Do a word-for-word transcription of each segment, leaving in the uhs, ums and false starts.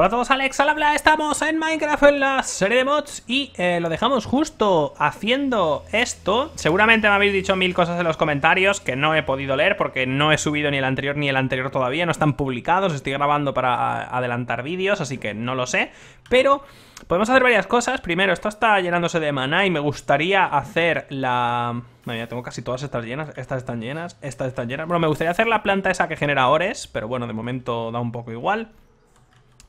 Hola a todos, Alex al habla, estamos en Minecraft en la serie de mods y eh, lo dejamos justo haciendo esto. Seguramente me habéis dicho mil cosas en los comentarios que no he podido leer porque no he subido ni el anterior ni el anterior todavía, no están publicados, estoy grabando para adelantar vídeos, así que no lo sé, pero podemos hacer varias cosas. Primero, esto está llenándose de maná y me gustaría hacer la... No, ya tengo casi todas estas llenas, estas están llenas, estas están llenas. Bueno, me gustaría hacer la planta esa que genera ores, pero bueno, de momento da un poco igual.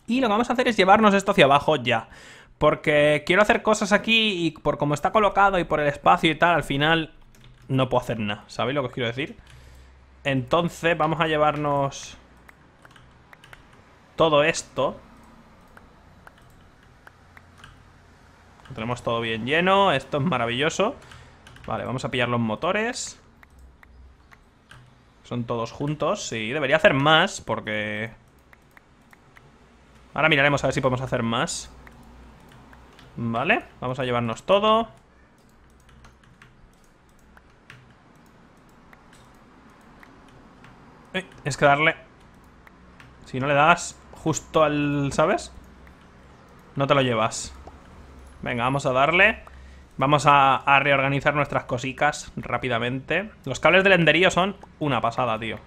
Y lo que vamos a hacer es llevarnos esto hacia abajo ya, porque quiero hacer cosas aquí y por como está colocado y por el espacio y tal, al final no puedo hacer nada, ¿sabéis lo que os quiero decir? Entonces vamos a llevarnos todo esto. Lo tenemos todo bien lleno, esto es maravilloso. Vale, vamos a pillar los motores. Son todos juntos, sí, debería hacer más porque... Ahora miraremos a ver si podemos hacer más. Vale, vamos a llevarnos todo. Eh, es que darle... Si no le das justo al... ¿sabes? No te lo llevas. Venga, vamos a darle. Vamos a, a reorganizar nuestras cositas rápidamente. Los cables del enderío son una pasada, tío.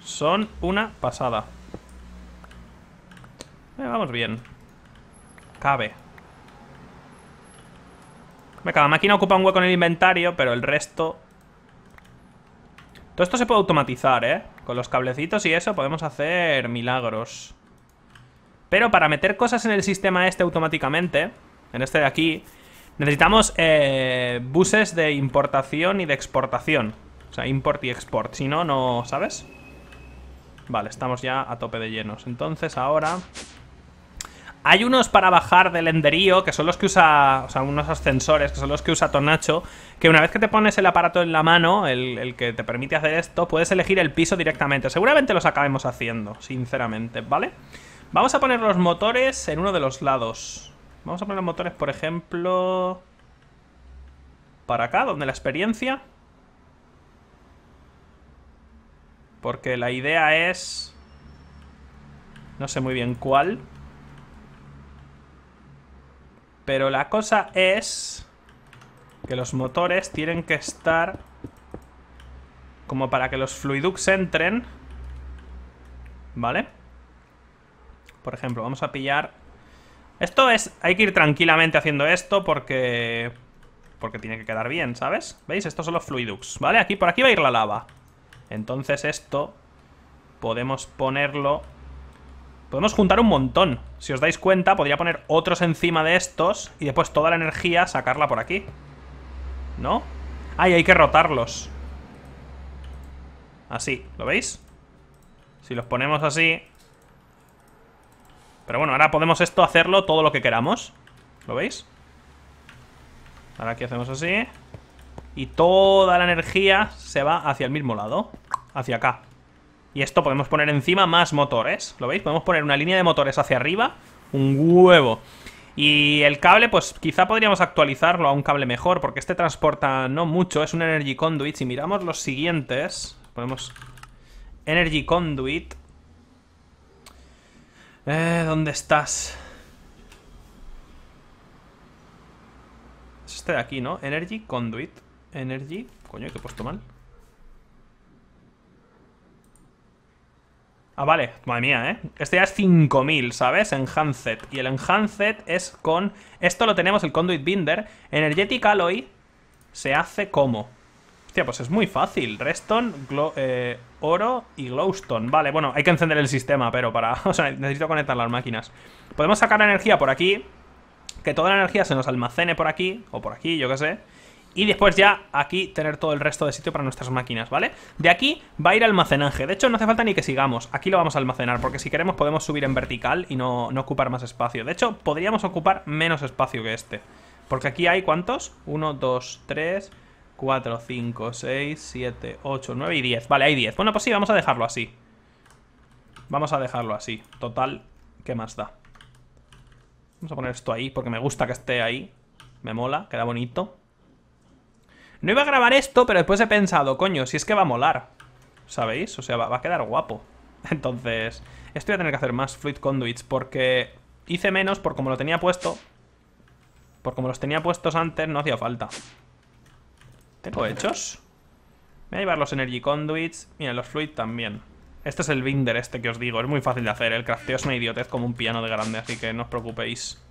Son una pasada. Eh, vamos bien. Cabe. Cada máquina ocupa un hueco en el inventario, pero el resto... Todo esto se puede automatizar, ¿eh? Con los cablecitos y eso podemos hacer milagros. Pero para meter cosas en el sistema este automáticamente, en este de aquí, necesitamos eh, buses de importación y de exportación. O sea, import y export. Si no, no... ¿sabes? Vale, estamos ya a tope de llenos. Entonces ahora... Hay unos para bajar del enderío, que son los que usa... O sea, unos ascensores, que son los que usa Tonacho, que una vez que te pones el aparato en la mano, el, el que te permite hacer esto, puedes elegir el piso directamente. Seguramente los acabemos haciendo, sinceramente, ¿vale? Vamos a poner los motores en uno de los lados. Vamos a poner los motores, por ejemplo... Para acá, donde la experiencia... Porque la idea es... No sé muy bien cuál... Pero la cosa es que los motores tienen que estar como para que los fluidux entren, ¿vale? Por ejemplo, vamos a pillar... Esto es... Hay que ir tranquilamente haciendo esto porque... Porque tiene que quedar bien, ¿sabes? ¿Veis? Estos son los fluidux, ¿vale? Aquí, por aquí va a ir la lava. Entonces esto podemos ponerlo... Podemos juntar un montón. Si os dais cuenta, podría poner otros encima de estos y después toda la energía sacarla por aquí, ¿no? Ah, y hay que rotarlos. Así, ¿lo veis? Si los ponemos así... Pero bueno, ahora podemos esto hacerlo todo lo que queramos. ¿Lo veis? Ahora aquí hacemos así. Y toda la energía se va hacia el mismo lado. Hacia acá. Y esto podemos poner encima más motores, ¿lo veis? Podemos poner una línea de motores hacia arriba, un huevo. Y el cable, pues quizá podríamos actualizarlo a un cable mejor, porque este transporta no mucho, es un Energy Conduit. Si miramos los siguientes, ponemos Energy Conduit. Eh, ¿dónde estás? Es este de aquí, ¿no? Energy Conduit. Energy... Coño, que he puesto mal. Ah, vale, madre mía, ¿eh? Este ya es cinco mil, ¿sabes? Enhanced. Y el Enhanced es con... Esto lo tenemos, el Conduit Binder. Energetic Alloy se hace como... Hostia, pues es muy fácil. Redstone, eh, oro y glowstone. Vale, bueno, hay que encender el sistema, pero para... O sea, necesito conectar las máquinas. Podemos sacar energía por aquí. Que toda la energía se nos almacene por aquí. O por aquí, yo qué sé. Y después ya aquí tener todo el resto de sitio para nuestras máquinas, ¿vale? De aquí va a ir almacenaje. De hecho, no hace falta ni que sigamos. Aquí lo vamos a almacenar porque si queremos podemos subir en vertical y no, no ocupar más espacio. De hecho, podríamos ocupar menos espacio que este. Porque aquí hay, ¿cuántos? uno, dos, tres, cuatro, cinco, seis, siete, ocho, nueve y diez. Vale, hay diez. Bueno, pues sí, vamos a dejarlo así. Vamos a dejarlo así. Total, ¿qué más da? Vamos a poner esto ahí porque me gusta que esté ahí. Me mola, queda bonito. No iba a grabar esto, pero después he pensado, coño, si es que va a molar, ¿sabéis? O sea, va, va a quedar guapo. Entonces, esto voy a tener que hacer más Fluid Conduits, porque hice menos por como lo tenía puesto. Por como los tenía puestos antes, no hacía falta. ¿Tengo hechos? Voy a llevar los Energy Conduits. Mira, los Fluid también. Este es el binder este que os digo. Es muy fácil de hacer. El crafteo es una idiotez como un piano de grande, así que no os preocupéis.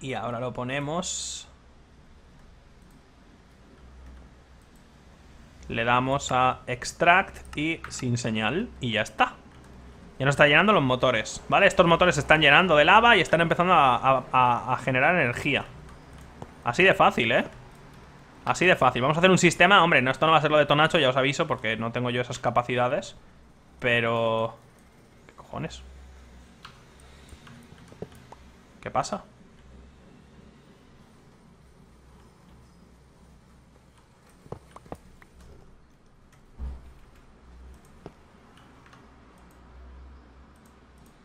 Y ahora lo ponemos. Le damos a Extract y sin señal. Y ya está. Ya nos está llenando los motores, ¿vale? Estos motores se están llenando de lava y están empezando a, a, a, a generar energía. Así de fácil, ¿eh? Así de fácil. Vamos a hacer un sistema. Hombre, no, esto no va a ser lo de Tonacho, ya os aviso, porque no tengo yo esas capacidades. Pero... ¿qué cojones? ¿Qué pasa?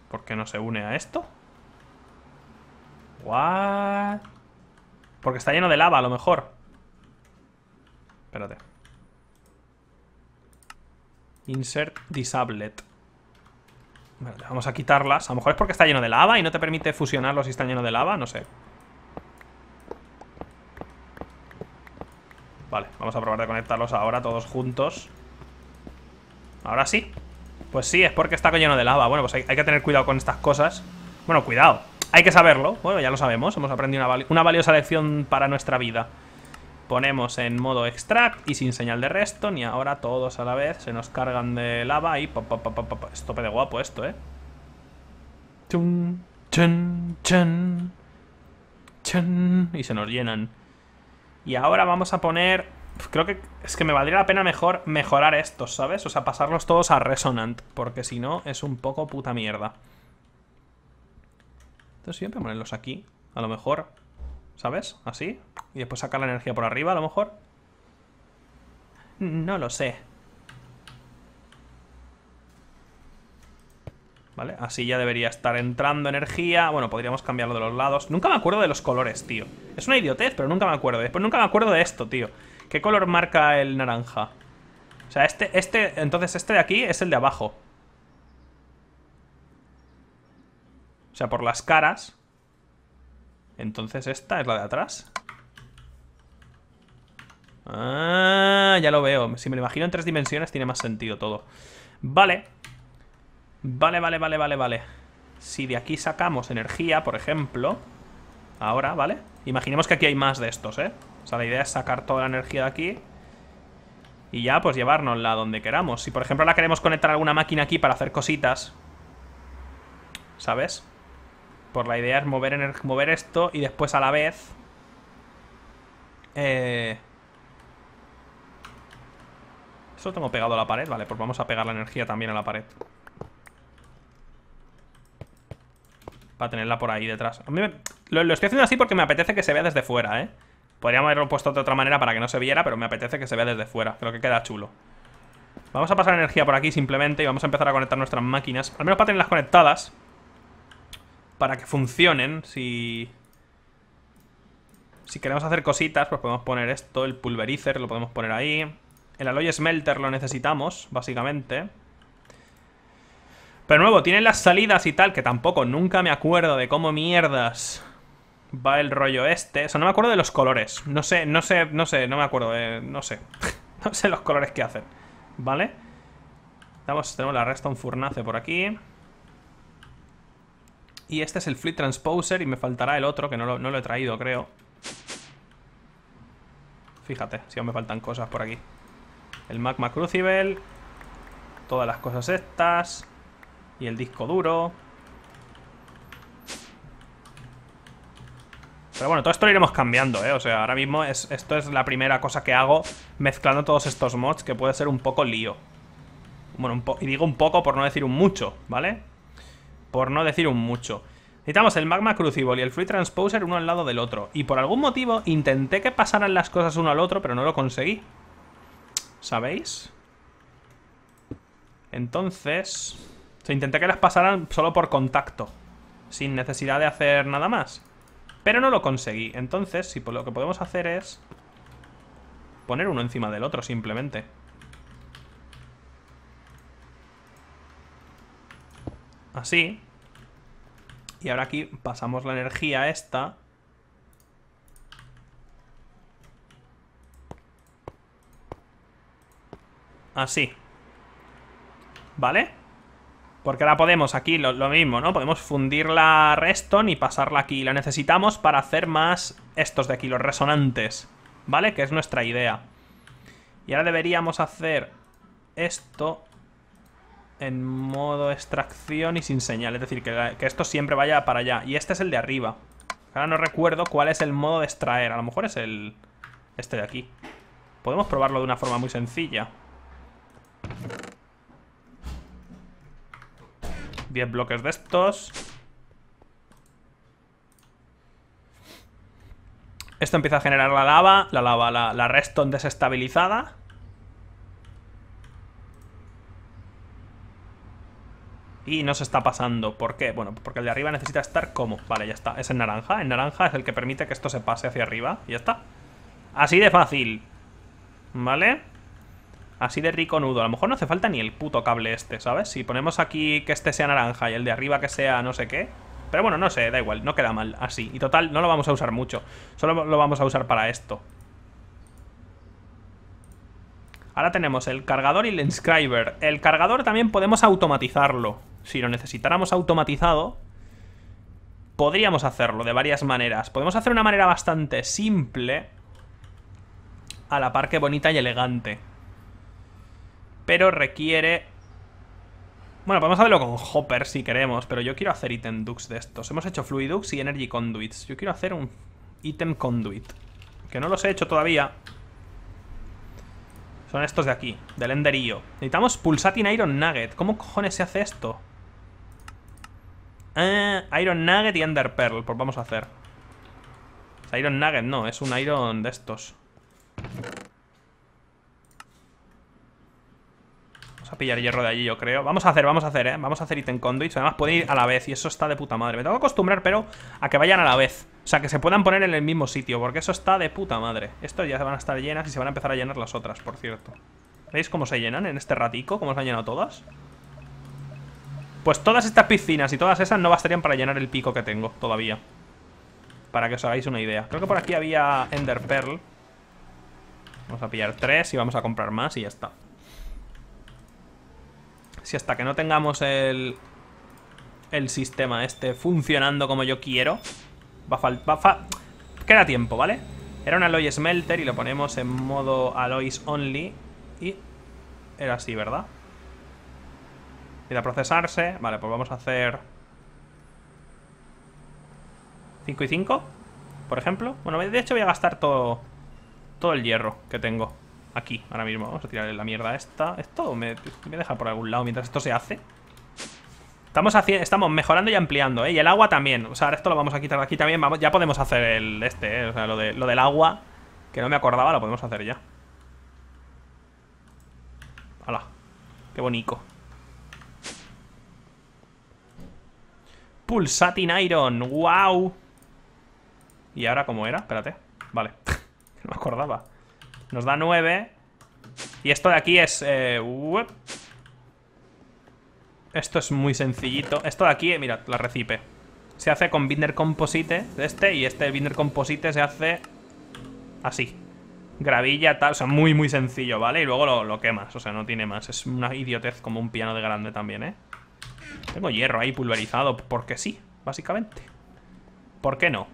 ¿Por qué no se une a esto? ¿What? Porque está lleno de lava, a lo mejor. Espérate. Insert Disablet. Bueno, vamos a quitarlas. A lo mejor es porque está lleno de lava y no te permite fusionarlo si está lleno de lava, no sé. Vale, vamos a probar de conectarlos ahora todos juntos. Ahora sí. Pues sí, es porque está lleno de lava. Bueno, pues hay, hay que tener cuidado con estas cosas. Bueno, cuidado, hay que saberlo. Bueno, ya lo sabemos, hemos aprendido una, vali- una valiosa lección para nuestra vida. Ponemos en modo extract y sin señal de redstone. Y ahora todos a la vez se nos cargan de lava. Y pop, pop, pop, pop, pop. Estope de guapo esto, eh. Chun, chun, chun, chun. Y se nos llenan. Y ahora vamos a poner... creo que es que me valdría la pena mejor mejorar estos, ¿sabes? O sea, pasarlos todos a Resonant, porque si no es un poco puta mierda. Entonces siempre ponerlos aquí, a lo mejor, ¿sabes? Así, y después sacar la energía por arriba, a lo mejor. No lo sé. Vale, así ya debería estar entrando energía. Bueno, podríamos cambiarlo de los lados. Nunca me acuerdo de los colores, tío. Es una idiotez, pero nunca me acuerdo. Después nunca me acuerdo de esto, tío. ¿Qué color marca el naranja? O sea, este, este, entonces este de aquí es el de abajo. O sea, por las caras. Entonces esta es la de atrás. Ah, ya lo veo. Si me lo imagino en tres dimensiones tiene más sentido todo. Vale. Vale, vale, vale, vale, vale. Si de aquí sacamos energía, por ejemplo. Ahora, ¿vale? Imaginemos que aquí hay más de estos, ¿eh? O sea, la idea es sacar toda la energía de aquí y ya, pues, llevárnosla donde queramos. Si, por ejemplo, la queremos conectar a alguna máquina aquí para hacer cositas, ¿sabes? Pues la idea es mover, mover esto y después a la vez eh... eso lo tengo pegado a la pared. Vale, pues vamos a pegar la energía también a la pared para tenerla por ahí detrás. A mí me... lo, lo estoy haciendo así porque me apetece que se vea desde fuera, ¿eh? Podríamos haberlo puesto de otra manera para que no se viera, pero me apetece que se vea desde fuera. Creo que queda chulo. Vamos a pasar energía por aquí simplemente y vamos a empezar a conectar nuestras máquinas. Al menos para tenerlas conectadas, para que funcionen. Si... si queremos hacer cositas, pues podemos poner esto. El pulverizer lo podemos poner ahí. El Alloy Smelter lo necesitamos, básicamente. Pero nuevo, tienen las salidas y tal, que tampoco nunca me acuerdo de cómo mierdas va el rollo este. O sea, no me acuerdo de los colores. No sé, no sé, no sé, no me acuerdo de... no sé. No sé los colores que hacen. ¿Vale? Damos, tenemos la Redstone Furnace por aquí. Y este es el Fluid Transposer. Y me faltará el otro, que no lo, no lo he traído, creo. Fíjate, si aún me faltan cosas por aquí. El Magma Crucible. Todas las cosas estas. Y el disco duro. Pero bueno, todo esto lo iremos cambiando, ¿eh? O sea, ahora mismo es, esto es la primera cosa que hago mezclando todos estos mods, que puede ser un poco lío. Bueno, un po- y digo un poco por no decir un mucho, ¿vale? Por no decir un mucho. Necesitamos el Magma Crucible y el Fluid Transposer uno al lado del otro. Y por algún motivo intenté que pasaran las cosas uno al otro, pero no lo conseguí. ¿Sabéis? Entonces... o sea, intenté que las pasaran solo por contacto, sin necesidad de hacer nada más. Pero no lo conseguí. Entonces, si lo que podemos hacer es Poner uno encima del otro simplemente. Así. Y ahora aquí pasamos la energía a esta. Así. ¿Vale? Porque ahora podemos aquí lo, lo mismo, ¿no? Podemos fundir la redstone y pasarla aquí. La necesitamos para hacer más estos de aquí, los resonantes. ¿Vale? Que es nuestra idea. Y ahora deberíamos hacer esto en modo extracción y sin señal. Es decir, que, la, que esto siempre vaya para allá. Y este es el de arriba. Ahora no recuerdo cuál es el modo de extraer. A lo mejor es el este de aquí. Podemos probarlo de una forma muy sencilla. diez bloques de estos. Esto empieza a generar la lava. La lava, la, la redstone desestabilizada. Y no se está pasando. ¿Por qué? Bueno, porque el de arriba necesita estar como. Vale, ya está. Es en naranja. En naranja es el que permite que esto se pase hacia arriba. Y ya está. Así de fácil. ¿Vale? Así de rico nudo. A lo mejor no hace falta ni el puto cable este, ¿sabes? Si ponemos aquí que este sea naranja y el de arriba que sea no sé qué. Pero bueno, no sé, da igual, no queda mal así. Y total, no lo vamos a usar mucho. Solo lo vamos a usar para esto. Ahora tenemos el cargador y el inscriber. El cargador también podemos automatizarlo. Si lo necesitáramos automatizado, podríamos hacerlo de varias maneras. Podemos hacer una manera bastante simple, a la par que bonita y elegante. Pero requiere... Bueno, podemos hacerlo con hoppers si queremos, pero yo quiero hacer item ducts de estos. Hemos hecho fluidux y energy conduits. Yo quiero hacer un item conduit, que no los he hecho todavía. Son estos de aquí, del Ender I O. Necesitamos pulsating iron nugget. ¿Cómo cojones se hace esto? Eh, iron nugget y ender pearl, pues vamos a hacer. O sea, iron nugget no, es un iron de estos. Vamos a pillar hierro de allí, yo creo. Vamos a hacer, vamos a hacer, ¿eh? Vamos a hacer item conduits. Además pueden ir a la vez y eso está de puta madre. Me tengo que acostumbrar, pero a que vayan a la vez. O sea, que se puedan poner en el mismo sitio, porque eso está de puta madre. Esto ya van a estar llenas y se van a empezar a llenar las otras, por cierto. ¿Veis cómo se llenan en este ratico? ¿Cómo se han llenado todas? Pues todas estas piscinas y todas esas no bastarían para llenar el pico que tengo todavía. Para que os hagáis una idea. Creo que por aquí había Ender Pearl. Vamos a pillar tres y vamos a comprar más y ya está. Si hasta que no tengamos el, el sistema este funcionando como yo quiero, va a faltar... Queda tiempo, ¿vale? Era un Alloy Smelter y lo ponemos en modo Alloys Only. Y era así, ¿verdad? Empieza a procesarse. Vale, pues vamos a hacer... cinco y cinco, por ejemplo. Bueno, de hecho voy a gastar todo, todo el hierro que tengo. Aquí, ahora mismo, vamos a tirarle la mierda a esta. Esto me, me deja por algún lado mientras esto se hace. Estamos haciendo, estamos mejorando y ampliando, ¿eh? Y el agua también. O sea, ahora esto lo vamos a quitar aquí también. Vamos, ya podemos hacer el este, ¿eh? O sea, lo, de, lo del agua, que no me acordaba, lo podemos hacer ya. ¡Hala! ¡Qué bonito! Pulsating Iron, wow. ¿Y ahora cómo era? Espérate. Vale, no me acordaba. Nos da nueve. Y esto de aquí es... Eh, esto es muy sencillito. Esto de aquí, mirad, la recipe. Se hace con binder composite de este. Y este binder composite se hace así. Gravilla, tal. O sea, muy, muy sencillo, ¿vale? Y luego lo, lo quemas. O sea, no tiene más. Es una idiotez como un piano de grande también, ¿eh? Tengo hierro ahí pulverizado. Porque sí, básicamente. ¿Por qué no?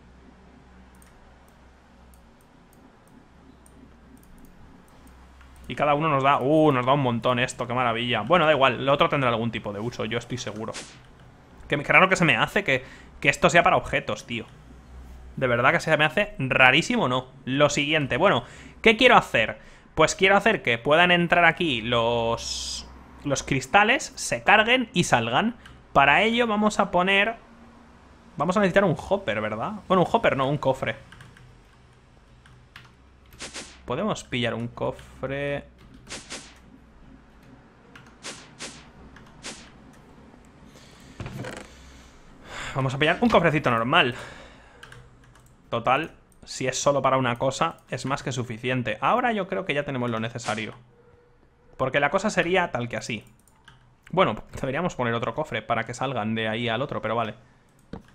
Y cada uno nos da... Uh, nos da un montón esto, qué maravilla. Bueno, da igual, el otro tendrá algún tipo de uso, yo estoy seguro. Que raro que se me hace que, que esto sea para objetos, tío. De verdad que se me hace rarísimo, ¿no? Lo siguiente, bueno, ¿qué quiero hacer? Pues quiero hacer que puedan entrar aquí los... Los cristales, se carguen y salgan. Para ello vamos a poner... Vamos a necesitar un hopper, ¿verdad? Bueno, un hopper no, un cofre. Podemos pillar un cofre. Vamos a pillar un cofrecito normal. Total, si es solo para una cosa, es más que suficiente. Ahora yo creo que ya tenemos lo necesario, porque la cosa sería tal que así. Bueno, deberíamos poner otro cofre para que salgan de ahí al otro, pero vale.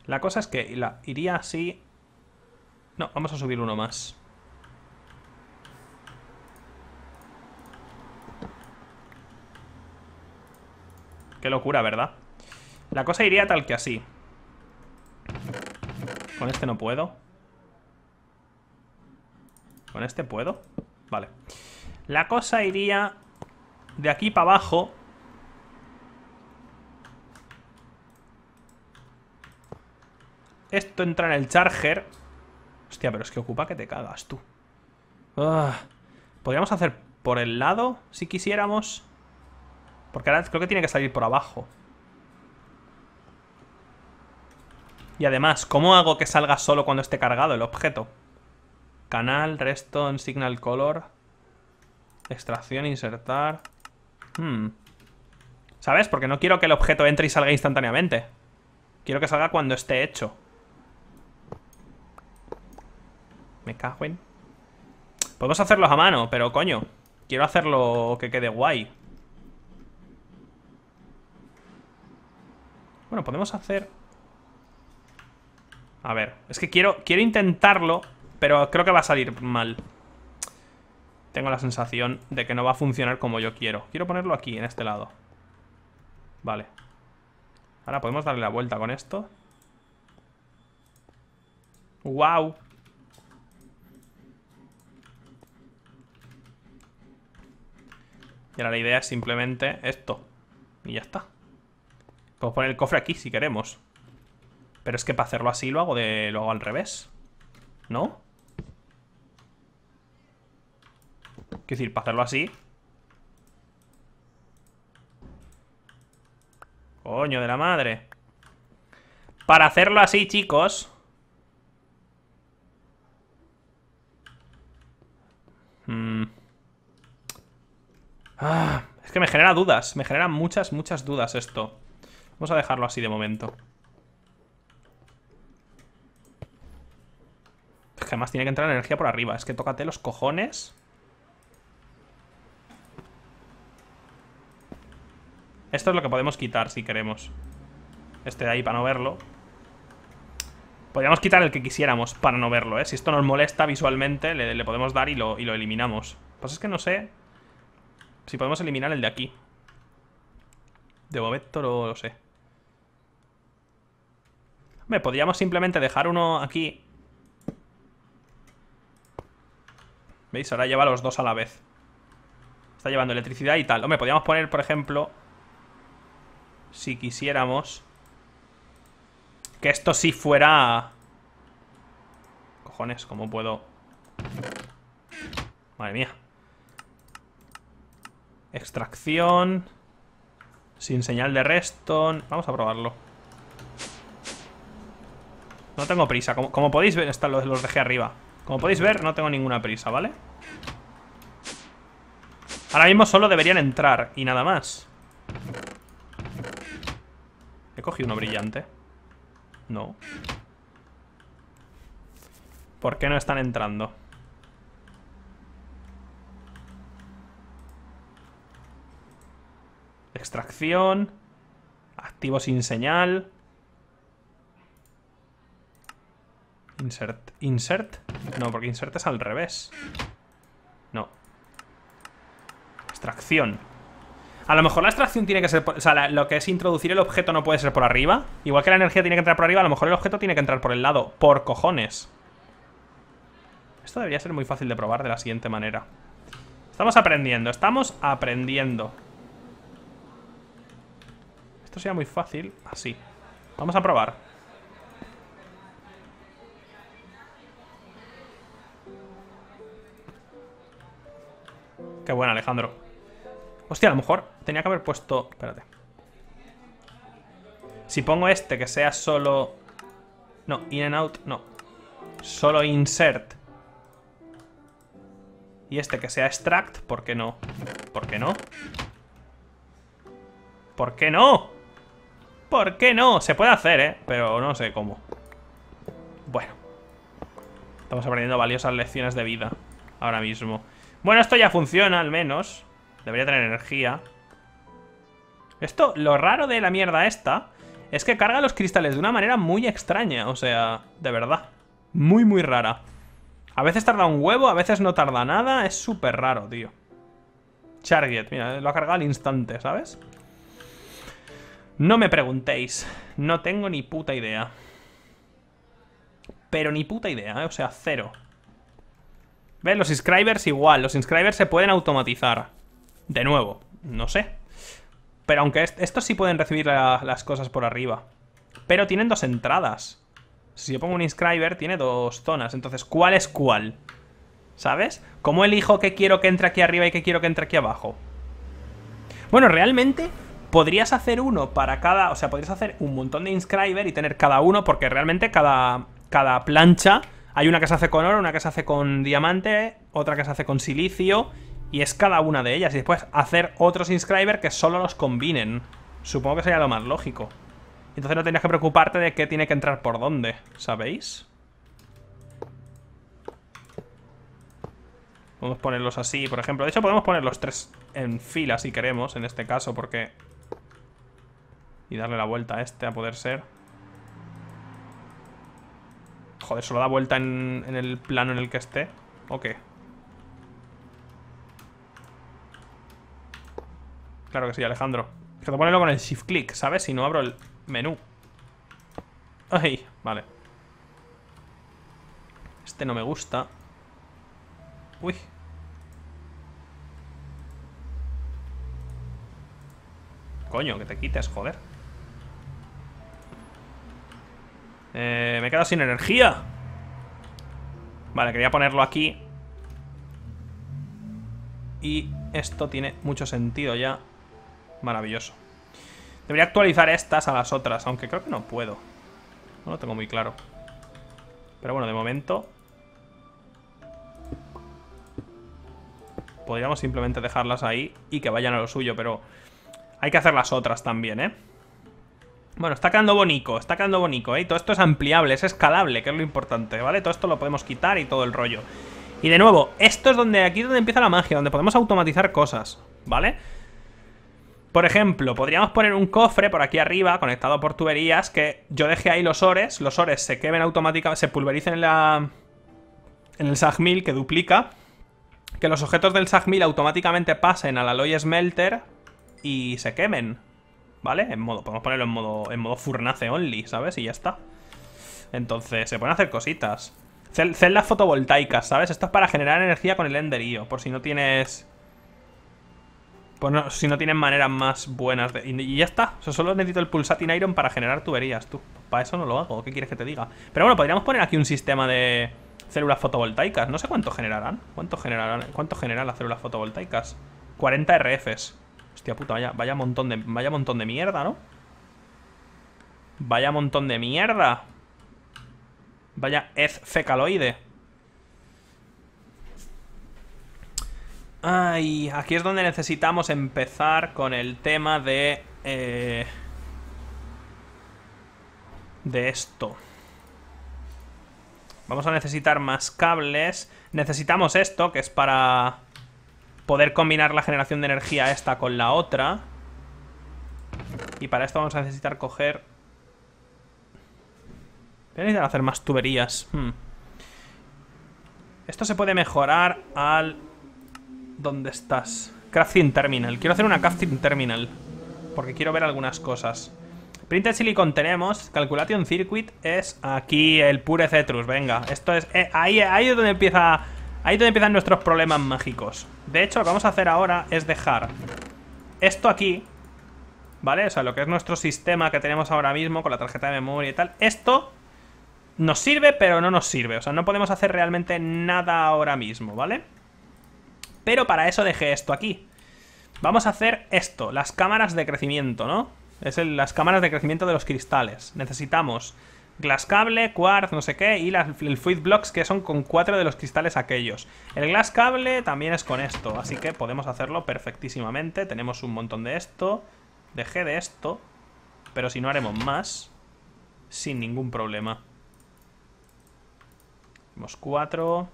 La cosa es que la iría así. No, vamos a subir uno más. Qué locura, ¿verdad? La cosa iría tal que así. Con este no puedo. Con este puedo. Vale. La cosa iría de aquí para abajo. Esto entra en el charger. Hostia, pero es que ocupa que te cagas, tú. Ugh. Podríamos hacer por el lado, si quisiéramos. Porque ahora creo que tiene que salir por abajo. Y además, ¿cómo hago que salga solo cuando esté cargado el objeto? Canal, redstone, signal color, extracción, insertar. Hmm. ¿Sabes? Porque no quiero que el objeto entre y salga instantáneamente. Quiero que salga cuando esté hecho. Me cago en... Podemos hacerlos a mano, pero coño, quiero hacerlo que quede guay. Bueno, podemos hacer... A ver, es que quiero, quiero intentarlo, pero creo que va a salir mal. Tengo la sensación de que no va a funcionar como yo quiero. Quiero ponerlo aquí, en este lado. Vale. Ahora podemos darle la vuelta con esto. ¡Wow! Y ahora la idea es simplemente esto. Y ya está. Podemos poner el cofre aquí si queremos. Pero es que para hacerlo así lo hago, de, lo hago al revés, ¿no? Quiero decir, para hacerlo así... Coño de la madre. Para hacerlo así, chicos. Mm. Ah, es que me genera dudas. Me generan muchas, muchas dudas esto. Vamos a dejarlo así de momento. Es que además tiene que entrar energía por arriba. Es que tócate los cojones. Esto es lo que podemos quitar si queremos. Este de ahí para no verlo. Podríamos quitar el que quisiéramos para no verlo, ¿eh? Si esto nos molesta visualmente, le, le podemos dar y lo, y lo eliminamos. Pues es que no sé si podemos eliminar el de aquí. De momento no lo sé. Hombre, podríamos simplemente dejar uno aquí. ¿Veis? Ahora lleva los dos a la vez. Está llevando electricidad y tal. Hombre, podríamos poner, por ejemplo... Si quisiéramos que esto sí fuera... Cojones, ¿cómo puedo...? Madre mía. Extracción. Sin señal de redstone. Vamos a probarlo. No tengo prisa. Como, como podéis ver, están los, los dejé arriba. Como podéis ver, no tengo ninguna prisa, ¿vale? Ahora mismo solo deberían entrar y nada más. He cogido uno brillante. No. ¿Por qué no están entrando? Extracción. Activo sin señal. Insert. Insert. No, porque insert es al revés. No. Extracción. A lo mejor la extracción tiene que ser... Por, o sea, la, lo que es introducir el objeto no puede ser por arriba. Igual que la energía tiene que entrar por arriba, a lo mejor el objeto tiene que entrar por el lado. Por cojones. Esto debería ser muy fácil de probar de la siguiente manera. Estamos aprendiendo, estamos aprendiendo. Esto sería muy fácil así. Vamos a probar. Qué bueno, Alejandro. Hostia, a lo mejor tenía que haber puesto... Espérate. Si pongo este que sea solo... No, in and out, no. Solo insert. Y este que sea extract, ¿por qué no? ¿Por qué no? ¿Por qué no? ¿Por qué no? Se puede hacer, ¿eh? Pero no sé cómo. Bueno. Estamos aprendiendo valiosas lecciones de vida ahora mismo. Bueno, esto ya funciona, al menos. Debería tener energía. Esto, lo raro de la mierda esta es que carga los cristales de una manera muy extraña. O sea, de verdad, muy, muy rara. A veces tarda un huevo, a veces no tarda nada. Es súper raro, tío. Charget, mira, lo ha cargado al instante, ¿sabes? No me preguntéis. No tengo ni puta idea. Pero ni puta idea, ¿eh? O sea, cero. ¿Ves? Los inscribers igual. Los inscribers se pueden automatizar. De nuevo, no sé. Pero aunque est estos sí pueden recibir la las cosas por arriba. Pero tienen dos entradas. Si yo pongo un inscriber, tiene dos zonas. Entonces, ¿cuál es cuál? ¿Sabes? ¿Cómo elijo qué quiero que entre aquí arriba y qué quiero que entre aquí abajo? Bueno, realmente podrías hacer uno para cada... O sea, podrías hacer un montón de inscriber y tener cada uno, porque realmente cada... Cada plancha, hay una que se hace con oro, una que se hace con diamante, otra que se hace con silicio, y es cada una de ellas. Y después hacer otros inscriber que solo los combinen. Supongo que sería lo más lógico. Entonces no tenías que preocuparte de qué tiene que entrar por dónde, ¿sabéis? Podemos ponerlos así, por ejemplo. De hecho, podemos poner los tres en fila si queremos, en este caso, porque... Y darle la vuelta a este a poder ser... Joder, ¿solo da vuelta en, en el plano en el que esté? ¿O qué? Claro que sí, Alejandro. Es que te ponenlo con el shift click, ¿sabes? Si no abro el menú. Ay, vale. Este no me gusta. Uy. Coño, que te quites, joder. Eh, me he quedado sin energía. Vale, quería ponerlo aquí. Y esto tiene mucho sentido ya. Maravilloso. Debería actualizar estas a las otras, aunque creo que no puedo. No lo tengo muy claro. Pero bueno, de momento podríamos simplemente dejarlas ahí y que vayan a lo suyo, pero hay que hacer las otras también, ¿eh? Bueno, está quedando bonito, está quedando bonito, ¿eh? Todo esto es ampliable, es escalable, que es lo importante, ¿vale? Todo esto lo podemos quitar y todo el rollo. Y de nuevo, esto es donde, aquí es donde empieza la magia, donde podemos automatizar cosas, ¿vale? Por ejemplo, podríamos poner un cofre por aquí arriba, conectado por tuberías, que yo deje ahí los ores, los ores se quemen automáticamente, se pulvericen en la... En el S A G Mill, que duplica. Que los objetos del S A G Mill automáticamente pasen al Alloy Smelter y se quemen. ¿Vale? En modo, podemos ponerlo en modo, en modo furnace only, ¿sabes? Y ya está. Entonces, se pueden hacer cositas. Cel celdas fotovoltaicas, ¿sabes? Esto es para generar energía con el Ender I O. Por si no tienes... Por no, si no tienes maneras más buenas de... Y, y ya está. O sea, solo necesito el Pulsating Iron para generar tuberías, tú. Para eso no lo hago. ¿Qué quieres que te diga? Pero bueno, podríamos poner aquí un sistema de células fotovoltaicas. No sé cuánto generarán. ¿Cuánto generarán? ¿Cuánto generan las células fotovoltaicas? cuarenta R Fs. Hostia puta, vaya, vaya montón de, vaya montón de mierda, ¿no? Vaya montón de mierda. Vaya ez fecaloide. Ay, aquí es donde necesitamos empezar con el tema de... Eh, de esto. Vamos a necesitar más cables. Necesitamos esto, que es para... poder combinar la generación de energía esta con la otra. Y para esto vamos a necesitar coger... Voy a necesitar hacer más tuberías. Hmm. Esto se puede mejorar al... ¿Dónde estás? Crafting Terminal. Quiero hacer una Crafting Terminal, porque quiero ver algunas cosas. Printed Silicon tenemos. Calculation Circuit es aquí el Pure Certus. Venga, esto es... Eh, ahí, ahí es donde empieza... Ahí es donde empiezan nuestros problemas mágicos. De hecho, lo que vamos a hacer ahora es dejar esto aquí, ¿vale? O sea, lo que es nuestro sistema que tenemos ahora mismo con la tarjeta de memoria y tal. Esto nos sirve, pero no nos sirve. O sea, no podemos hacer realmente nada ahora mismo, ¿vale? Pero para eso dejé esto aquí. Vamos a hacer esto, las cámaras de crecimiento, ¿no? Es el, las cámaras de crecimiento de los cristales. Necesitamos... Glass Cable, Quartz, no sé qué. Y la, el Fluid Blocks, que son con cuatro de los cristales aquellos. El Glass Cable también es con esto, así que podemos hacerlo perfectísimamente. Tenemos un montón de esto. Dejé de esto, pero si no haremos más, sin ningún problema. Tenemos cuatro.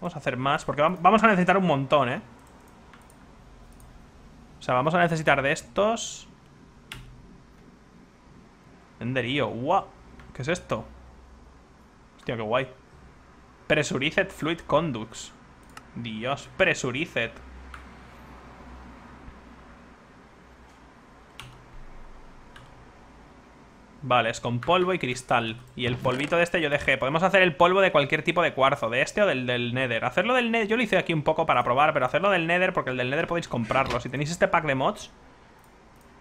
Vamos a hacer más, porque vamos a necesitar un montón, ¿eh? O sea, vamos a necesitar de estos. Ender I O. ¡Wow! ¿Qué es esto? Hostia, qué guay. Pressurized Fluid Conduits. Dios, Pressurized. Vale, es con polvo y cristal. Y el polvito de este yo dejé. Podemos hacer el polvo de cualquier tipo de cuarzo. De este o del, del Nether. Hacerlo del Nether, yo lo hice aquí un poco para probar, pero hacerlo del Nether, porque el del Nether podéis comprarlo. Si tenéis este pack de mods,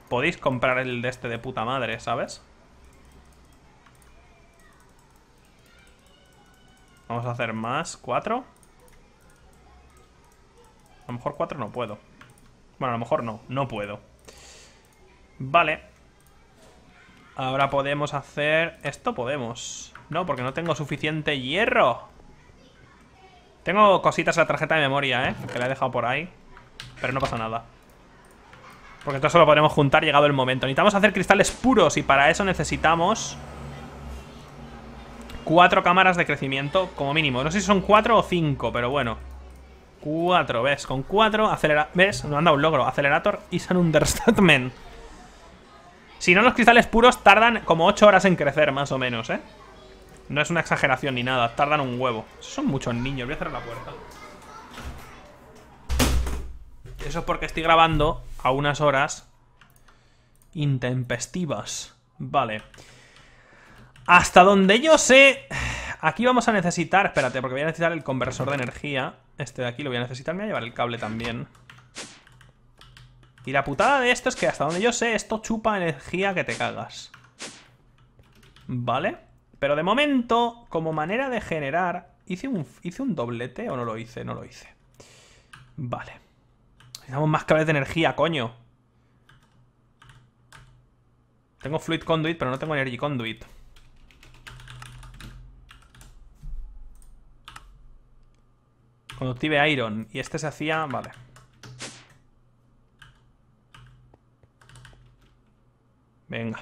podéis comprar el de este de puta madre, ¿sabes? Vamos a hacer más. Cuatro. A lo mejor cuatro no puedo. Bueno, a lo mejor no, no puedo. Vale. Ahora podemos hacer... Esto podemos. No, porque no tengo suficiente hierro. Tengo cositas en la tarjeta de memoria, ¿eh? Que la he dejado por ahí. Pero no pasa nada, porque todo eso lo podremos juntar llegado el momento. Necesitamos hacer cristales puros y para eso necesitamos cuatro cámaras de crecimiento como mínimo. No sé si son cuatro o cinco, pero bueno. Cuatro, ¿ves? Con cuatro acelera... ¿Ves? Nos han dado un logro. Accelerator is an understatement. Si no, los cristales puros tardan como ocho horas en crecer, más o menos, ¿eh? No es una exageración ni nada, tardan un huevo. Esos son muchos niños, voy a cerrar la puerta. Eso es porque estoy grabando a unas horas intempestivas. Vale. Hasta donde yo sé... Aquí vamos a necesitar... Espérate, porque voy a necesitar el conversor de energía. Este de aquí lo voy a necesitar, me voy a llevar el cable también. Y la putada de esto es que hasta donde yo sé, esto chupa energía que te cagas. Vale. Pero de momento, como manera de generar... ¿Hice un, hice un doblete o no lo hice? No lo hice. Vale. Necesitamos más cables de energía, coño. Tengo Fluid Conduit, pero no tengo Energy Conduit. Conductive Iron. Y este se hacía... Vale. Venga.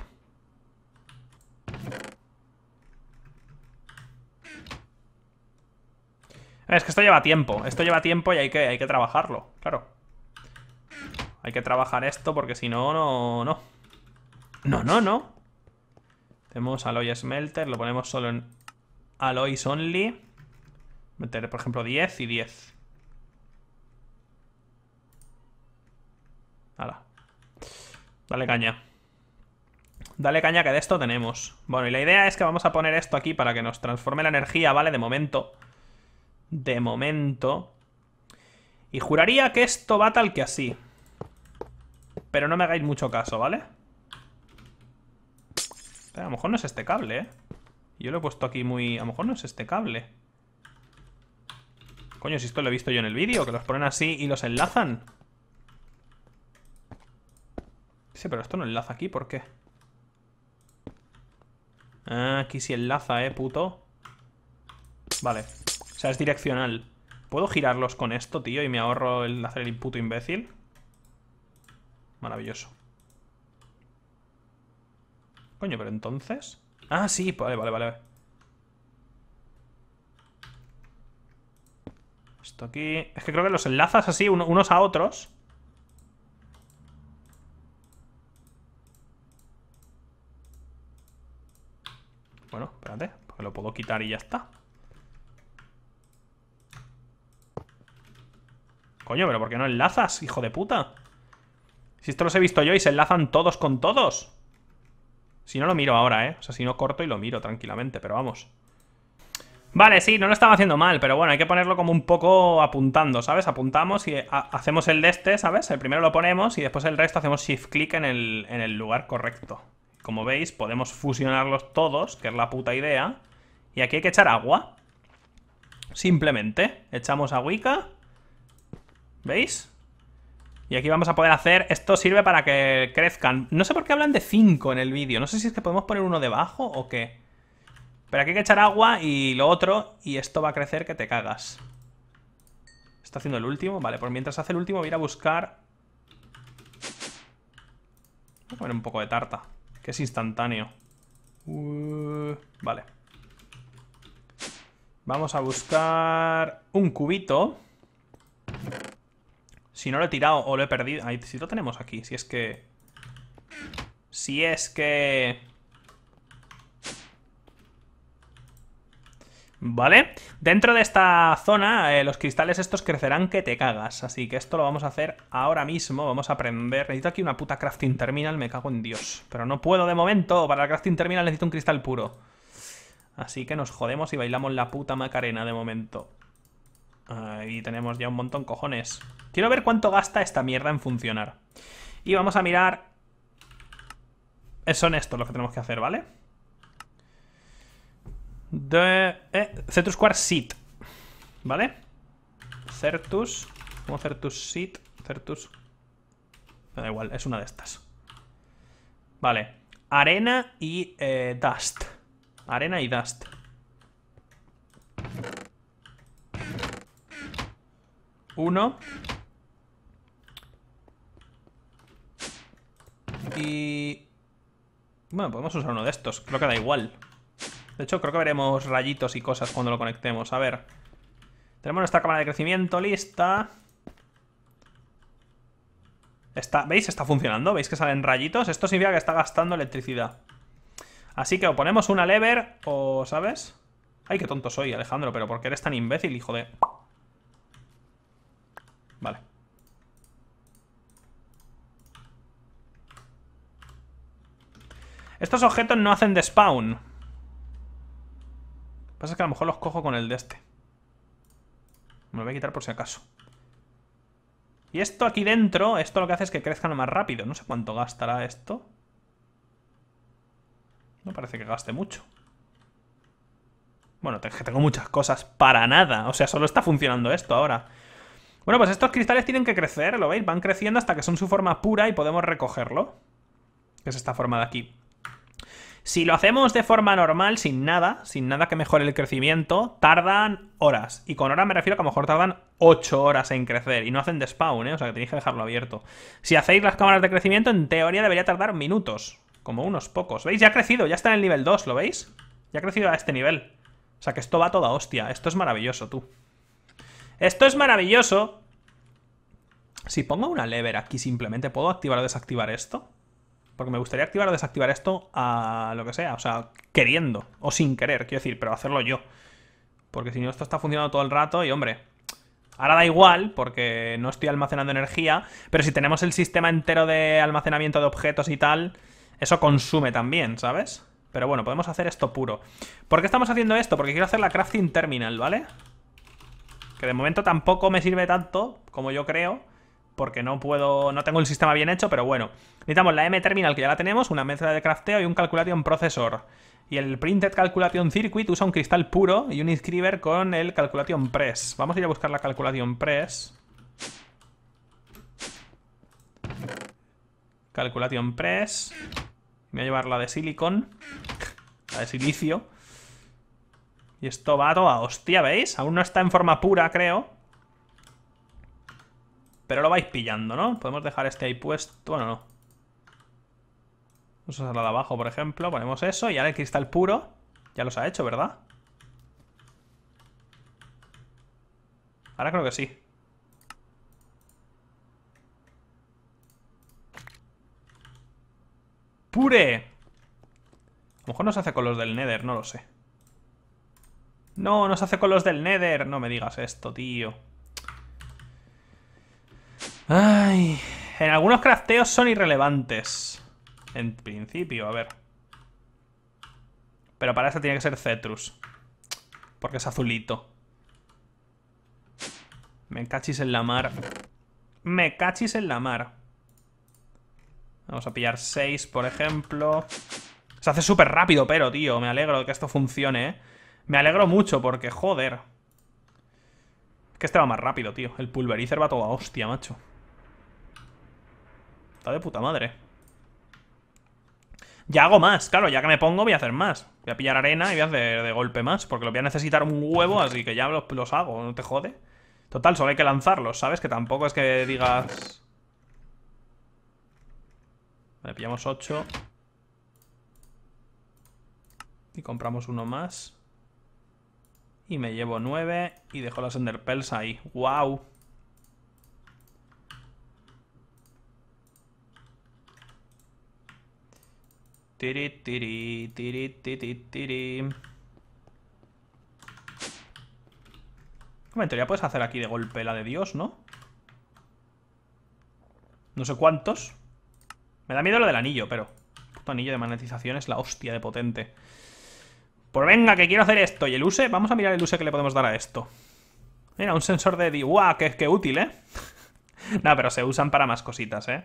Es que esto lleva tiempo. Esto lleva tiempo y hay que, hay que trabajarlo. Claro. Hay que trabajar esto porque si no, no, no. No, no, no. Tenemos Alloy Smelter. Lo ponemos solo en Alloys Only. Meter, por ejemplo, diez y diez. Hala. Dale caña. Dale caña que de esto tenemos. Bueno, y la idea es que vamos a poner esto aquí para que nos transforme la energía, ¿vale? De momento. De momento. Y juraría que esto va tal que así. Pero no me hagáis mucho caso, ¿vale? A lo mejor no es este cable, ¿eh? Yo lo he puesto aquí muy... A lo mejor no es este cable. Coño, si esto lo he visto yo en el vídeo, que los ponen así y los enlazan. Sí, pero esto no enlaza aquí, ¿por qué? Ah, aquí sí enlaza, eh, puto. Vale. O sea, es direccional. ¿Puedo girarlos con esto, tío? Y me ahorro el hacer el puto imbécil. Maravilloso. Coño, pero entonces... Ah, sí, vale, vale, vale. Esto aquí... Es que creo que los enlazas así unos a otros. Bueno, espérate, porque lo puedo quitar y ya está. Coño, pero ¿por qué no enlazas, hijo de puta? Si esto los he visto yo y se enlazan todos con todos. Si no lo miro ahora, ¿eh? O sea, si no corto y lo miro tranquilamente, pero vamos. Vale, sí, no lo estaba haciendo mal, pero bueno, hay que ponerlo como un poco apuntando, ¿sabes? Apuntamos y hacemos el de este, ¿sabes? El primero lo ponemos y después el resto hacemos shift-click en el, en el lugar correcto. Como veis, podemos fusionarlos todos, que es la puta idea. Y aquí hay que echar agua. Simplemente. Echamos agüica. ¿Veis? Y aquí vamos a poder hacer... Esto sirve para que crezcan. No sé por qué hablan de cinco en el vídeo. No sé si es que podemos poner uno debajo o qué. Pero aquí hay que echar agua y lo otro. Y esto va a crecer que te cagas. ¿Está haciendo el último? Vale, pues mientras hace el último voy a ir a buscar... Voy a poner un poco de tarta. Que es instantáneo. Uh, vale. Vamos a buscar un cubito. Si no lo he tirado o lo he perdido. Ahí, si lo tenemos aquí. Si es que... Si es que... Vale. Dentro de esta zona eh, los cristales estos crecerán que te cagas. Así que esto lo vamos a hacer ahora mismo. Vamos a aprender. Necesito aquí una puta crafting terminal. Me cago en Dios. Pero no puedo de momento. Para la crafting terminal necesito un cristal puro. Así que nos jodemos y bailamos la puta Macarena de momento. Ahí tenemos ya un montón, cojones. Quiero ver cuánto gasta esta mierda en funcionar. Y vamos a mirar... Son estos los que tenemos que hacer, ¿vale? De... Eh, Certus Quartz Seed. ¿Vale? Certus... ¿Cómo Certus Seed? Certus... Da igual, es una de estas. Vale. Arena y eh, Dust. Arena y Dust. Uno. Y... Bueno, podemos usar uno de estos. Creo que da igual. De hecho, creo que veremos rayitos y cosas cuando lo conectemos. A ver. Tenemos nuestra cámara de crecimiento lista. Está, ¿veis? Está funcionando. ¿Veis que salen rayitos? Esto significa que está gastando electricidad. Así que o ponemos una lever o... ¿Sabes? Ay, qué tonto soy, Alejandro. Pero ¿por qué eres tan imbécil, hijo de...? Vale. Estos objetos no hacen de spawn. Lo que pasa es que a lo mejor los cojo con el de este. Me lo voy a quitar por si acaso. Y esto aquí dentro, esto lo que hace es que crezcan más rápido. No sé cuánto gastará esto. No parece que gaste mucho. Bueno, tengo muchas cosas para nada. O sea, solo está funcionando esto ahora. Bueno, pues estos cristales tienen que crecer, ¿lo veis? Van creciendo hasta que son su forma pura y podemos recogerlo. Que es esta forma de aquí. Si lo hacemos de forma normal, sin nada, sin nada que mejore el crecimiento, tardan horas. Y con horas me refiero a que a lo mejor tardan ocho horas en crecer. Y no hacen de spawn, ¿eh? O sea, que tenéis que dejarlo abierto. Si hacéis las cámaras de crecimiento, en teoría debería tardar minutos. Como unos pocos. ¿Veis? Ya ha crecido, ya está en el nivel dos, ¿lo veis? Ya ha crecido a este nivel. O sea, que esto va toda hostia. Esto es maravilloso, tú. Esto es maravilloso. Si pongo una lever aquí simplemente, ¿puedo activar o desactivar esto? Porque me gustaría activar o desactivar esto a lo que sea, o sea, queriendo o sin querer, quiero decir, pero hacerlo yo. Porque si no, esto está funcionando todo el rato y, hombre, ahora da igual porque no estoy almacenando energía, pero si tenemos el sistema entero de almacenamiento de objetos y tal, eso consume también, ¿sabes? Pero bueno, podemos hacer esto puro. ¿Por qué estamos haciendo esto? Porque quiero hacer la crafting terminal, ¿vale? Que de momento tampoco me sirve tanto como yo creo. Porque no puedo... No tengo el sistema bien hecho, pero bueno. Necesitamos la M-Terminal, que ya la tenemos. Una mezcla de crafteo y un Calculation Processor. Y el Printed Calculation Circuit usa un cristal puro y un inscriber con el Calculation Press. Vamos a ir a buscar la Calculation Press. Calculation Press. Me voy a llevar la de silicon. La de silicio. Y esto va a toda hostia, ¿veis? Aún no está en forma pura, creo. Pero lo vais pillando, ¿no? Podemos dejar este ahí puesto. Bueno, no. Vamos a hacerla de abajo, por ejemplo. Ponemos eso y ahora el cristal puro. Ya los ha hecho, ¿verdad? Ahora creo que sí. ¡Pure! A lo mejor no se hace con los del Nether, no lo sé. No, no se hace con los del Nether. No me digas esto, tío. Ay, en algunos crafteos son irrelevantes. En principio, a ver. Pero para esta tiene que ser Cetrus. Porque es azulito. Me cachis en la mar. Me cachis en la mar. Vamos a pillar seis, por ejemplo. Se hace súper rápido, pero, tío, me alegro de que esto funcione, ¿eh? Me alegro mucho porque, joder. Es que este va más rápido, tío. El pulverizer va toda hostia, macho. Está de puta madre. Ya hago más, claro, ya que me pongo voy a hacer más. Voy a pillar arena y voy a hacer de golpe más. Porque lo voy a necesitar un huevo, así que ya los, los hago, no te jode. Total, solo hay que lanzarlos, ¿sabes? Que tampoco es que digas... Vale, pillamos ocho. Y compramos uno más. Y me llevo nueve y dejo las Ender Pearls ahí. ¡Wow! Tiri, tiri, tiri, tiri, tiri. Como en teoría puedes hacer aquí de golpe la de Dios, ¿no? No sé cuántos. Me da miedo lo del anillo, pero... Puto anillo de magnetización es la hostia de potente. Pues venga, que quiero hacer esto. Y el use, vamos a mirar el use que le podemos dar a esto. Mira, un sensor de... ¡Guau! Que, que útil, ¿eh? Nah, pero se usan para más cositas, ¿eh?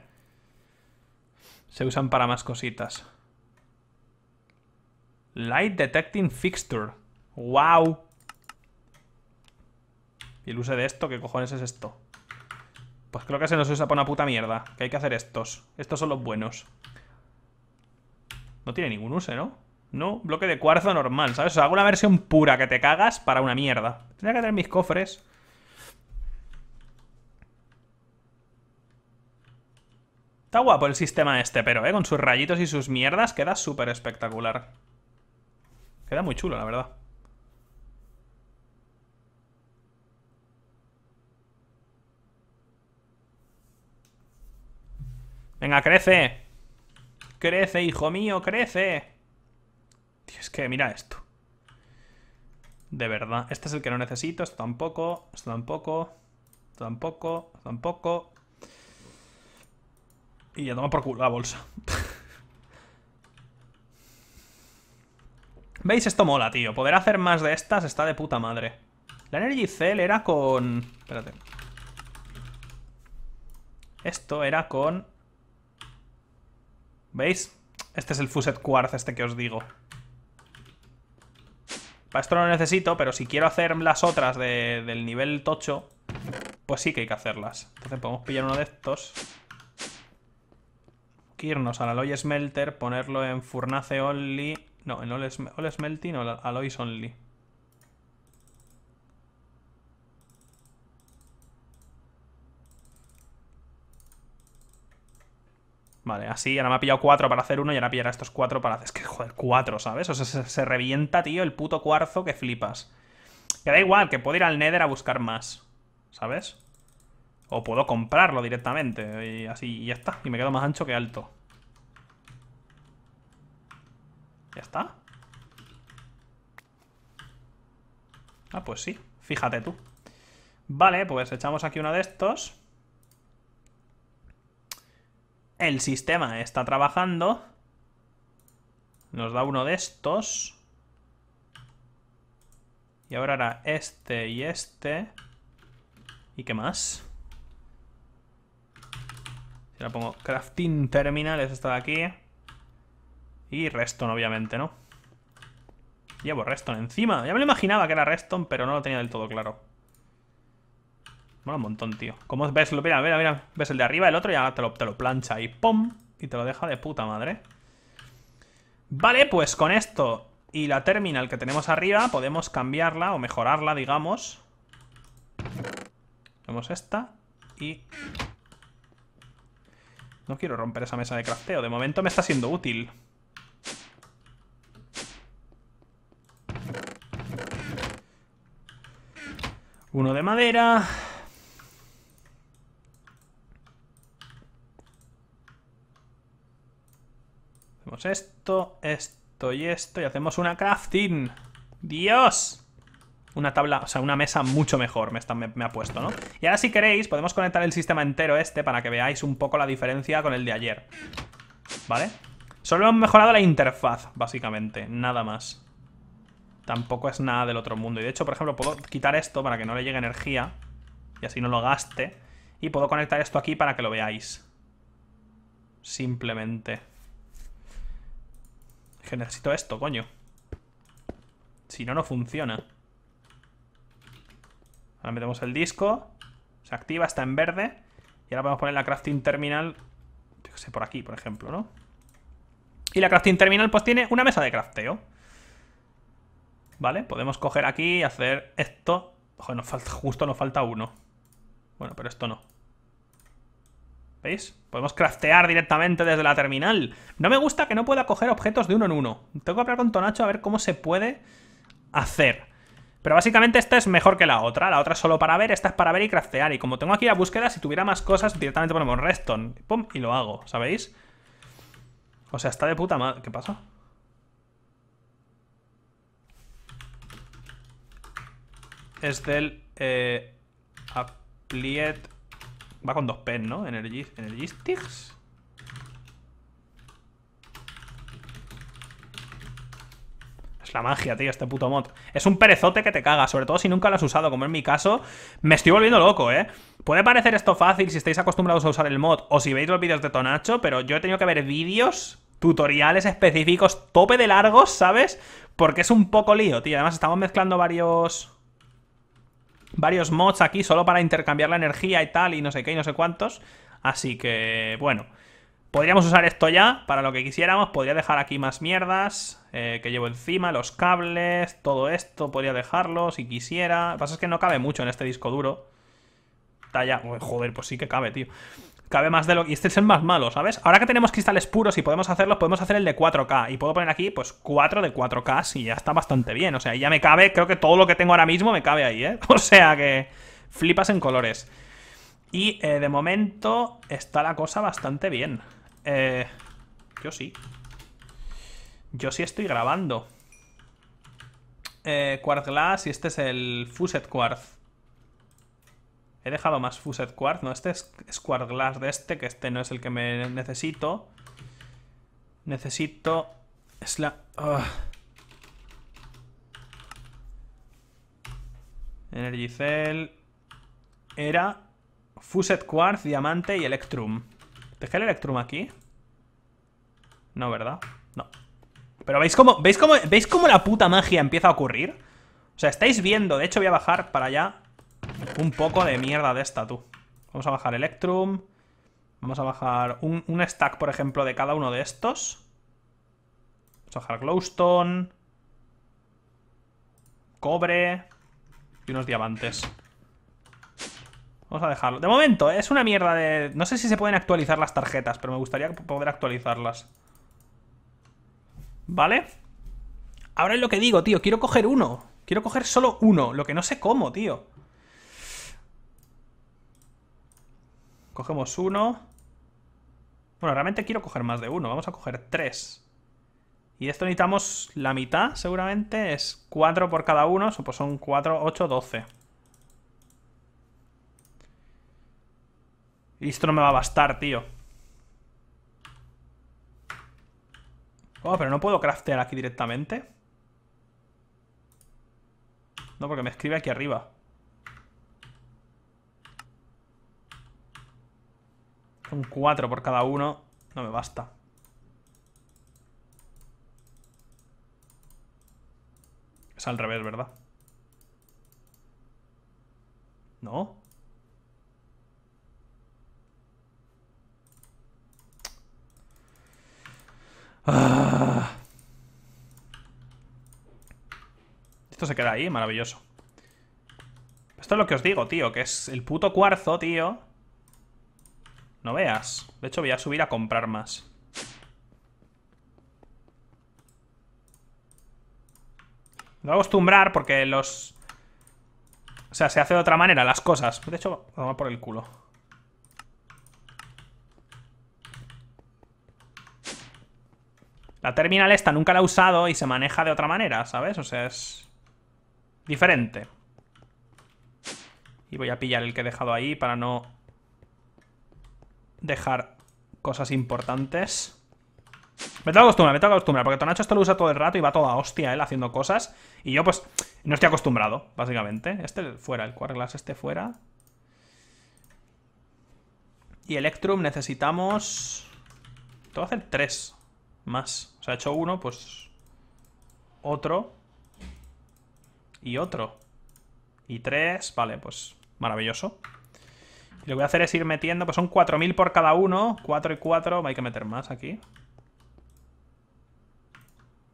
Se usan para más cositas. Light Detecting Fixture. ¡Wow! Y el use de esto, ¿qué cojones es esto? Pues creo que se nos usa para una puta mierda. Que hay que hacer estos. Estos son los buenos. No tiene ningún use, ¿no? No, bloque de cuarzo normal, ¿sabes? O sea, hago una versión pura que te cagas para una mierda. Tendría que tener mis cofres. Está guapo el sistema este, pero, ¿eh? Con sus rayitos y sus mierdas queda súper espectacular. Queda muy chulo, la verdad. Venga, crece. Crece, hijo mío, crece. Tío, es que mira esto. De verdad. Este es el que no necesito. Esto tampoco. Esto tampoco. Esto tampoco. Esto tampoco. Y ya toma por culo la bolsa. ¿Veis? Esto mola, tío. Poder hacer más de estas está de puta madre. La Energy Cell era con... Espérate. Esto era con... ¿Veis? Este es el Fused Quartz, este que os digo. Para esto no lo necesito, pero si quiero hacer las otras de, del nivel tocho, pues sí que hay que hacerlas. Entonces podemos pillar uno de estos, irnos al Alloy Smelter, ponerlo en Furnace Only. No, en All, Sm All Smelting o Alloys Only. Vale, así, ahora me ha pillado cuatro para hacer uno y ahora pillará estos cuatro para hacer... Es que, joder, cuatro, ¿sabes? O sea, se, se revienta, tío, el puto cuarzo que flipas. Que da igual, que puedo ir al Nether a buscar más, ¿sabes? O puedo comprarlo directamente y así, y ya está. Y me quedo más ancho que alto. ¿Ya está? Ah, pues sí, fíjate tú. Vale, pues echamos aquí uno de estos. El sistema está trabajando. Nos da uno de estos. Y ahora hará este y este. ¿Y qué más? Si ahora pongo Crafting Terminal, es esta de aquí. Y Redstone, obviamente, ¿no? Llevo Redstone encima. Ya me lo imaginaba que era Redstone, pero no lo tenía del todo claro. Mola un montón, tío. ¿Cómo ves? Mira, mira, mira. Ves el de arriba, el otro, y ahora te lo, te lo plancha y ¡pum! Y te lo deja de puta madre. Vale, pues con esto y la terminal que tenemos arriba podemos cambiarla o mejorarla, digamos. Vemos esta y... No quiero romper esa mesa de crafteo. De momento me está siendo útil. Uno de madera... Esto, esto y esto. Y hacemos una crafting. ¡Dios! Una tabla, o sea, una mesa mucho mejor me, está, me, me ha puesto, ¿no? Y ahora si queréis podemos conectar el sistema entero este para que veáis un poco la diferencia con el de ayer, ¿vale? Solo hemos mejorado la interfaz, básicamente. Nada más. Tampoco es nada del otro mundo. Y de hecho, por ejemplo, puedo quitar esto para que no le llegue energía y así no lo gaste. Y puedo conectar esto aquí para que lo veáis. Simplemente. Que necesito esto, coño. Si no, no funciona. Ahora metemos el disco. Se activa, está en verde. Y ahora podemos poner la crafting terminal. Yo qué sé, por aquí, por ejemplo, ¿no? Y la crafting terminal pues tiene una mesa de crafteo. Vale, podemos coger aquí y hacer esto. Joder, nos falta, justo nos falta uno. Bueno, pero esto no. ¿Veis? Podemos craftear directamente desde la terminal. No me gusta que no pueda coger objetos de uno en uno. Tengo que hablar con Tonacho a ver cómo se puede hacer. Pero básicamente esta es mejor que la otra. La otra es solo para ver, esta es para ver y craftear. Y como tengo aquí la búsqueda, si tuviera más cosas, directamente ponemos redstone, pum, y lo hago, ¿sabéis? O sea, está de puta madre. ¿Qué pasa? Es del eh, Applied... Va con dos pen, ¿no? Energy... Energistics. Es la magia, tío, este puto mod. Es un perezote que te caga, sobre todo si nunca lo has usado, como en mi caso. Me estoy volviendo loco, ¿eh? Puede parecer esto fácil si estáis acostumbrados a usar el mod o si veis los vídeos de Tonacho, pero yo he tenido que ver vídeos, tutoriales específicos, tope de largos, ¿sabes? Porque es un poco lío, tío. Además estamos mezclando varios... Varios mods aquí solo para intercambiar la energía y tal, y no sé qué y no sé cuántos. Así que, bueno, podríamos usar esto ya para lo que quisiéramos. Podría dejar aquí más mierdas eh, que llevo encima, los cables, todo esto. Podría dejarlo si quisiera. Lo que pasa es que no cabe mucho en este disco duro. Talla, uy, joder, pues sí que cabe, tío. Cabe más de lo que... Y este es el más malo, ¿sabes? Ahora que tenemos cristales puros y podemos hacerlos, podemos hacer el de cuatro K. Y puedo poner aquí, pues, cuatro de cuatro K, y ya está bastante bien. O sea, ya me cabe, creo que todo lo que tengo ahora mismo me cabe ahí, ¿eh? O sea que flipas en colores. Y eh, de momento está la cosa bastante bien. Eh, yo sí. Yo sí estoy grabando. Eh, Quartz Glass, y este es el Fused Quartz. He dejado más Fused Quartz. No, este es, es Quartz Glass de este, que este no es el que me necesito. Necesito... Es la... Ugh. Energy Cell... Era... Fused Quartz, Diamante y Electrum. ¿Dejé el Electrum aquí? No, ¿verdad? No. Pero ¿veis cómo, veis cómo, veis cómo la puta magia empieza a ocurrir? O sea, estáis viendo. De hecho, voy a bajar para allá... Un poco de mierda de esta, tú. Vamos a bajar Electrum. Vamos a bajar un, un stack, por ejemplo, de cada uno de estos. Vamos a bajar glowstone, cobre y unos diamantes. Vamos a dejarlo. De momento, ¿eh? Es una mierda de... No sé si se pueden actualizar las tarjetas, pero me gustaría poder actualizarlas. ¿Vale? Ahora es lo que digo, tío. Quiero coger uno. Quiero coger solo uno. Lo que no sé cómo, tío. Cogemos uno. Bueno, realmente quiero coger más de uno. Vamos a coger tres. Y de esto necesitamos la mitad, seguramente. Es cuatro por cada uno. Pues son cuatro, ocho, doce. Y esto no me va a bastar, tío. Oh, pero no puedo craftear aquí directamente. No, porque me escribe aquí arriba. Un cuatro por cada uno. No me basta. Es al revés, ¿verdad? ¿No? Ah. Esto se queda ahí, maravilloso. Esto es lo que os digo, tío. Que es el puto cuarzo, tío. No veas. De hecho, voy a subir a comprar más. Me voy a acostumbrar porque los... O sea, se hace de otra manera las cosas. De hecho, vamos por el culo. La terminal esta nunca la he usado y se maneja de otra manera, ¿sabes? O sea, es... diferente. Y voy a pillar el que he dejado ahí para no... dejar cosas importantes. Me tengo que acostumbrar, me tengo que acostumbrar. Porque Tonacho esto lo usa todo el rato y va toda hostia él haciendo cosas. Y yo pues no estoy acostumbrado, básicamente. Este fuera, el Quartz Glass este fuera. Y Electrum necesitamos... Tengo que hacer tres más. O sea, he hecho uno, pues... Otro. Y otro. Y tres, vale, pues maravilloso. Y lo que voy a hacer es ir metiendo, pues son cuatro mil por cada uno. cuatro y cuatro, hay que meter más aquí.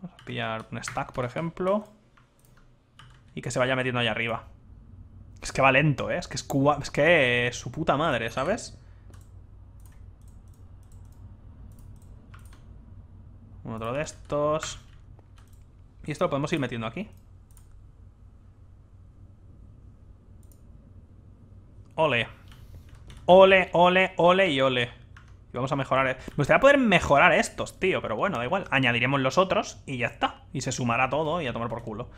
Vamos a pillar un stack, por ejemplo. Y que se vaya metiendo allá arriba. Es que va lento, ¿eh? Es que es, cua... es que es su puta madre, ¿sabes? Un otro de estos. Y esto lo podemos ir metiendo aquí. Ole. Ole, ole, ole y ole. Y vamos a mejorar. Me gustaría poder mejorar estos, tío. Pero bueno, da igual. Añadiremos los otros y ya está. Y se sumará todo y a tomar por culo.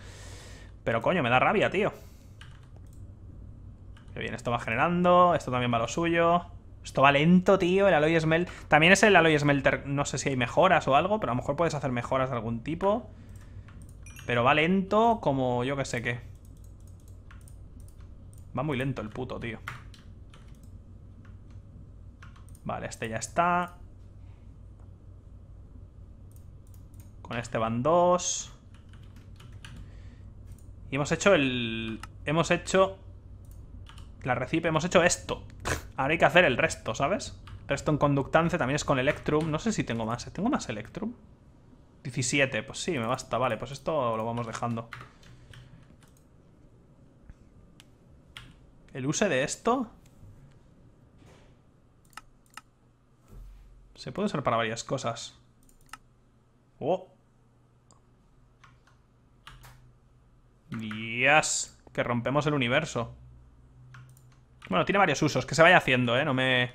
Pero coño, me da rabia, tío. Qué bien, esto va generando. Esto también va lo suyo. Esto va lento, tío. El Alloy Smelter. También es el Alloy Smelter. No sé si hay mejoras o algo, pero a lo mejor puedes hacer mejoras de algún tipo. Pero va lento como yo que sé qué. Va muy lento el puto, tío. Vale, este ya está. Con este van dos. Y hemos hecho el... Hemos hecho... La recipe, hemos hecho esto. Ahora hay que hacer el resto, ¿sabes? Resto en conductancia, también es con Electrum. No sé si tengo más. ¿Tengo más Electrum? diecisiete, pues sí, me basta. Vale, pues esto lo vamos dejando. El use de esto... Se puede usar para varias cosas. ¡Oh! ¡Yes! Que rompemos el universo. Bueno, tiene varios usos. Que se vaya haciendo, ¿eh? No me...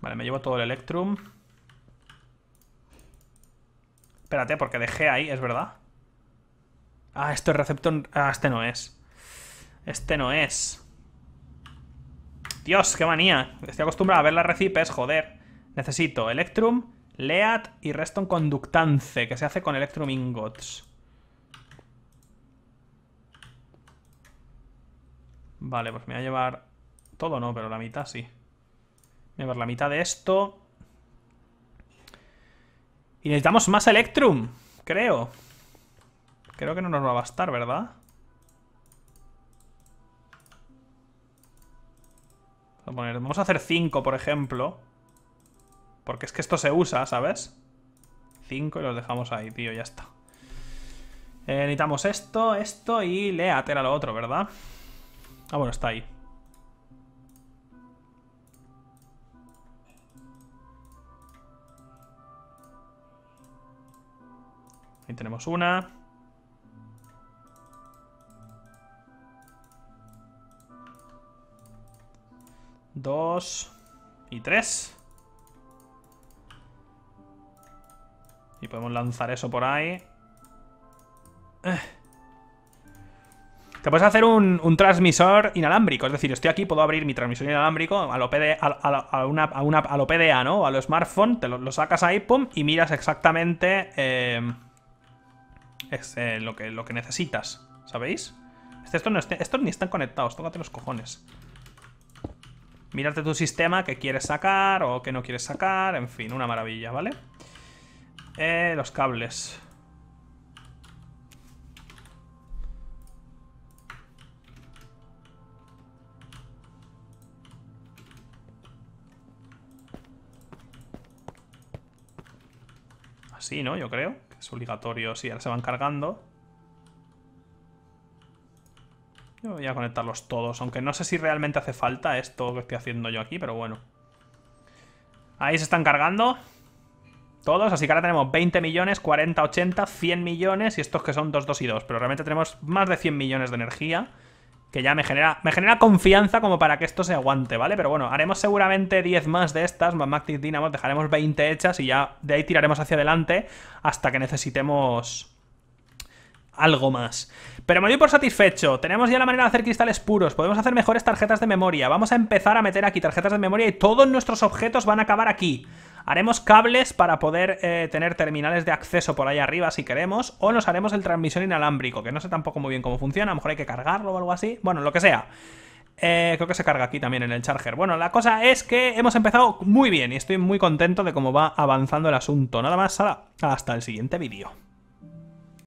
Vale, me llevo todo el Electrum. Espérate, porque dejé ahí, ¿es verdad? Ah, esto es receptor... Ah, este no es. Este no es... Dios, qué manía. Estoy acostumbrado a ver las recipes, joder. Necesito Electrum, Lead y Redstone Conductance, que se hace con Electrum Ingots. Vale, pues me voy a llevar... Todo no, pero la mitad sí. Me voy a llevar la mitad de esto. Y necesitamos más Electrum, creo. Creo que no nos va a bastar, ¿verdad? Vamos a hacer cinco, por ejemplo. Porque es que esto se usa, ¿sabes? cinco y los dejamos ahí, tío, ya está. eh, Necesitamos esto, esto y Leat era lo otro, ¿verdad? Ah, bueno, está ahí. Ahí tenemos una. Dos y tres. Y podemos lanzar eso por ahí. Eh. Te puedes hacer un, un transmisor inalámbrico. Es decir, estoy aquí, puedo abrir mi transmisor inalámbrico a lo P D A, a, a una, a una, a lo P D A, ¿no? A lo smartphone, te lo, lo sacas ahí, pum, y miras exactamente eh, es, eh, lo, que, lo que necesitas. ¿Sabéis? Estos no este, estos ni están conectados, tócate los cojones. Mírate tu sistema que quieres sacar o que no quieres sacar. En fin, una maravilla, ¿vale? Eh, los cables. Así, ¿no? Yo creo que es obligatorio. Sí, ahora se van cargando. Voy a conectarlos todos, aunque no sé si realmente hace falta esto que estoy haciendo yo aquí, pero bueno. Ahí se están cargando todos, así que ahora tenemos veinte millones, cuarenta, ochenta, cien millones y estos que son dos, dos y dos. Pero realmente tenemos más de cien millones de energía, que ya me genera, me genera confianza como para que esto se aguante, ¿vale? Pero bueno, haremos seguramente diez más de estas, Magmatic Dynamo, dejaremos veinte hechas y ya de ahí tiraremos hacia adelante hasta que necesitemos... algo más. Pero me doy por satisfecho. Tenemos ya la manera de hacer cristales puros. Podemos hacer mejores tarjetas de memoria. Vamos a empezar a meter aquí tarjetas de memoria y todos nuestros objetos van a acabar aquí. Haremos cables para poder eh, tener terminales de acceso por ahí arriba si queremos. O nos haremos el transmisión inalámbrico, que no sé tampoco muy bien cómo funciona. A lo mejor hay que cargarlo o algo así. Bueno, lo que sea. Eh, creo que se carga aquí también en el charger. Bueno, la cosa es que hemos empezado muy bien y estoy muy contento de cómo va avanzando el asunto. Nada más, hasta el siguiente vídeo.